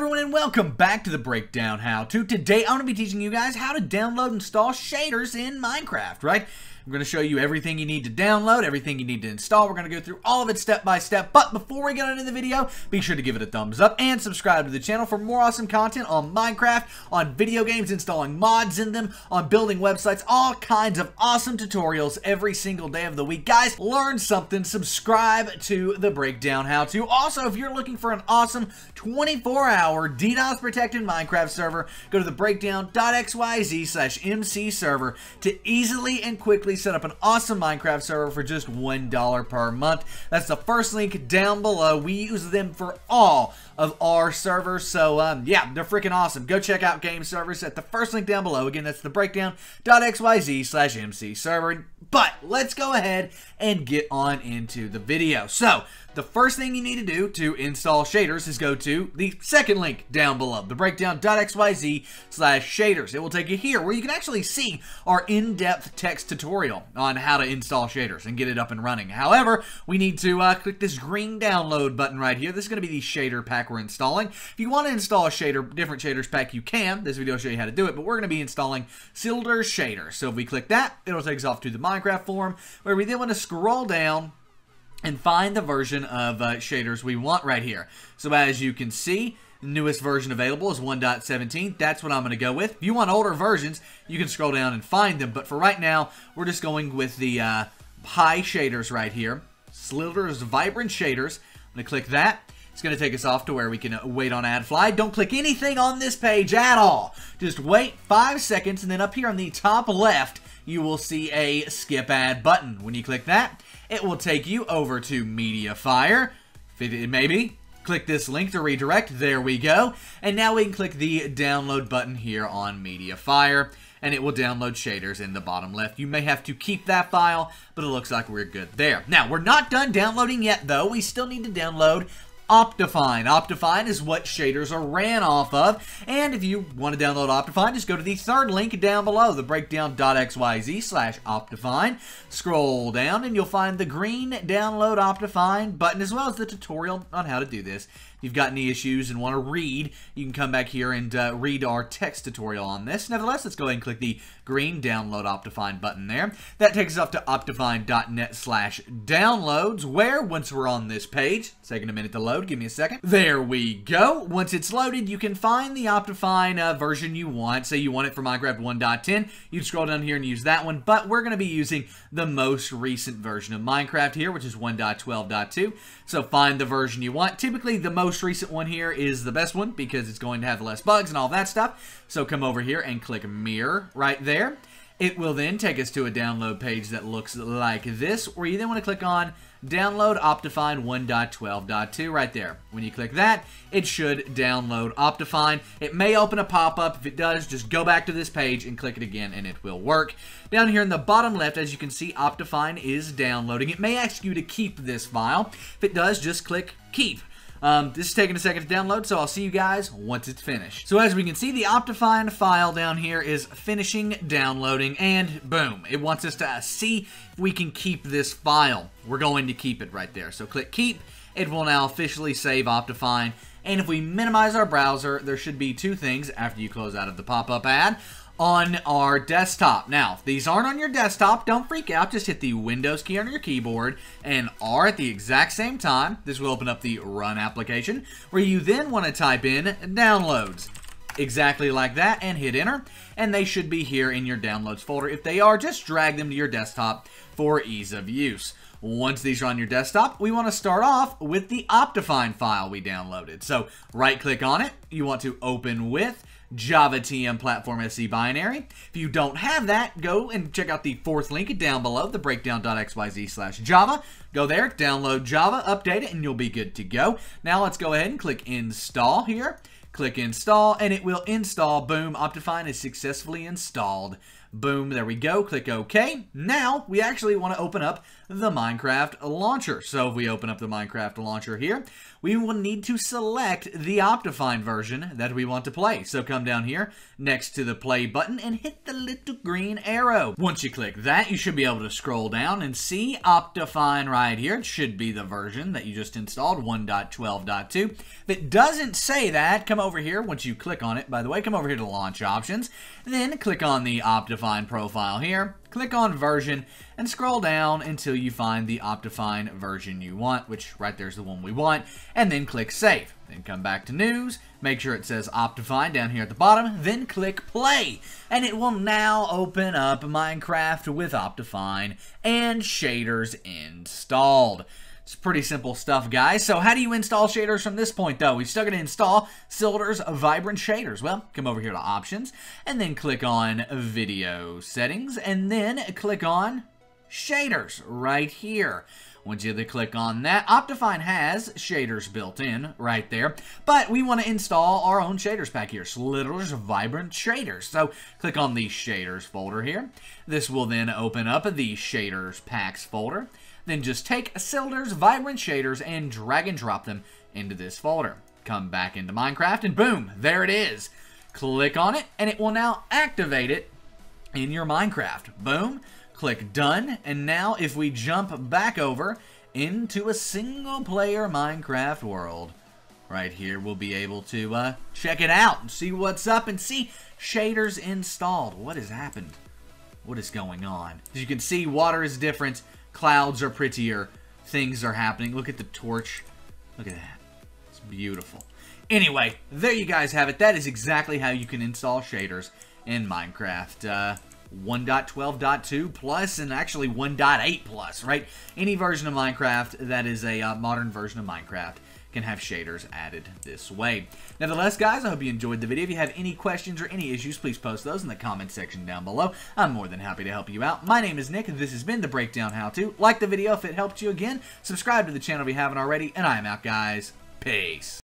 everyone and welcome back to the Breakdown How To. Today I'm going to be teaching you guys how to download and install shaders in Minecraft, right? I'm going to show you everything you need to download, everything you need to install. We're going to go through all of it step by step, but before we get into the video, be sure to give it a thumbs up and subscribe to the channel for more awesome content on Minecraft, on video games, installing mods in them, on building websites, all kinds of awesome tutorials every single day of the week. Guys, learn something, subscribe to the Breakdown How To. Also, if you're looking for an awesome 24-hour DDoS protected Minecraft server, go to TheBreakdown.xyz/mcserver to easily and quickly set up an awesome Minecraft server for just $1 per month. That's the first link down below. We use them for all of our servers, so yeah, they're freaking awesome. Go check out game servers at the first link down below. Again, that's thebreakdown.xyz/mcserver. But let's go ahead and get on into the video. So the first thing you need to do to install shaders is go to the second link down below, thebreakdown.xyz/shaders. It will take you here where you can actually see our in-depth text tutorial on how to install shaders and get it up and running. However, we need to click this green download button right here. This is going to be the shader pack we're installing. If you want to install a shader, different shaders pack, you can. This video will show you how to do it, but we're going to be installing Sildur's Shaders. So if we click that, it'll take us off to the Minecraft forum, where we then want to scroll down and find the version of shaders we want right here. So as you can see, newest version available is 1.17. That's what I'm going to go with. If you want older versions, you can scroll down and find them. But for right now, we're just going with the high shaders right here. Sildur's Vibrant Shaders. I'm going to click that. It's going to take us off to where we can wait on AdFly. Don't click anything on this page at all. Just wait 5 seconds, and then up here on the top left, you will see a skip ad button. When you click that, it will take you over to MediaFire. Maybe click this link to redirect. There we go. And now we can click the download button here on MediaFire, and it will download shaders in the bottom left. You may have to keep that file, but it looks like we're good there. Now, we're not done downloading yet, though. We still need to download OptiFine. OptiFine is what shaders are ran off of, and if you want to download OptiFine, just go to the third link down below, thebreakdown.xyz/OptiFine. Scroll down, and you'll find the green download OptiFine button, as well as the tutorial on how to do this. If you've got any issues and want to read, you can come back here and read our text tutorial on this. Nevertheless, let's go ahead and click the green download OptiFine button there. That takes us up to optifine.net/downloads, where once we're on this page, it's taking a minute to load. Give me a second. There we go. Once it's loaded, you can find the OptiFine version you want. Say you want it for Minecraft 1.10. You scroll down here and use that one, but we're going to be using the most recent version of Minecraft here, which is 1.12.2. So find the version you want. Typically, the most recent one here is the best one because it's going to have less bugs and all that stuff. So come over here and click Mirror right there. It will then take us to a download page that looks like this, where you then want to click on Download OptiFine 1.12.2 right there. When you click that, it should download OptiFine. It may open a pop-up. If it does, just go back to this page and click it again, and it will work. Down here in the bottom left, as you can see, OptiFine is downloading. It may ask you to keep this file. If it does, just click Keep. This is taking a second to download, so I'll see you guys once it's finished. So as we can see, the OptiFine file down here is finishing downloading, and boom, it wants us to see if we can keep this file. We're going to keep it right there. So click Keep. It will now officially save OptiFine, and if we minimize our browser, there should be two things after you close out of the pop-up ad on our desktop. Now, if these aren't on your desktop, don't freak out. Just hit the Windows key on your keyboard and R at the exact same time. This will open up the Run application, where you then want to type in downloads, exactly like that, and hit Enter, and they should be here in your downloads folder. If they are, just drag them to your desktop for ease of use. Once these are on your desktop, we want to start off with the OptiFine file we downloaded. So right-click on it. You want to open with Java TM Platform SC Binary. If you don't have that, go and check out the fourth link down below, thebreakdown.xyz/Java. Go there, download Java, update it, and you'll be good to go. Now let's go ahead and click Install here. Click Install, and it will install. Boom, OptiFine is successfully installed. Boom, there we go. Click OK. Now, we actually want to open up the Minecraft launcher. So if we open up the Minecraft launcher here, we will need to select the OptiFine version that we want to play. So come down here next to the play button and hit the little green arrow. Once you click that, you should be able to scroll down and see OptiFine right here. It should be the version that you just installed, 1.12.2. If it doesn't say that, come come over here, once you click on it, by the way, come over here to Launch Options, then click on the OptiFine profile here, click on Version, and scroll down until you find the OptiFine version you want, which right there is the one we want, and then click Save. Then come back to News, make sure it says OptiFine down here at the bottom, then click Play, and it will now open up Minecraft with OptiFine and shaders installed. It's pretty simple stuff, guys. So how do you install shaders from this point, though? We're still going to install Sildur's Vibrant Shaders. Well, come over here to Options, and then click on Video Settings, and then click on Shaders right here. Once you click on that, OptiFine has shaders built in right there, but we want to install our own shaders pack here, Sildur's Vibrant Shaders. So click on the Shaders folder here. This will then open up the Shaders Packs folder. Then just take Sildur's Vibrant Shaders and drag and drop them into this folder. Come back into Minecraft and boom, there it is. Click on it and it will now activate it in your Minecraft. Boom. Click Done, and now if we jump back over into a single-player Minecraft world, right here we'll be able to check it out and see what's up and see shaders installed. What has happened? What is going on? As you can see, water is different, clouds are prettier, things are happening. Look at the torch. Look at that. It's beautiful. Anyway, there you guys have it. That is exactly how you can install shaders in Minecraft. 1.12.2 plus and actually 1.8 plus, right? Any version of Minecraft that is a modern version of Minecraft can have shaders added this way. Nevertheless, guys, I hope you enjoyed the video. If you have any questions or any issues, please post those in the comment section down below. I'm more than happy to help you out. My name is Nick, and this has been The Breakdown How To. Like the video if it helped you again. Subscribe to the channel if you haven't already, and I am out, guys. Peace.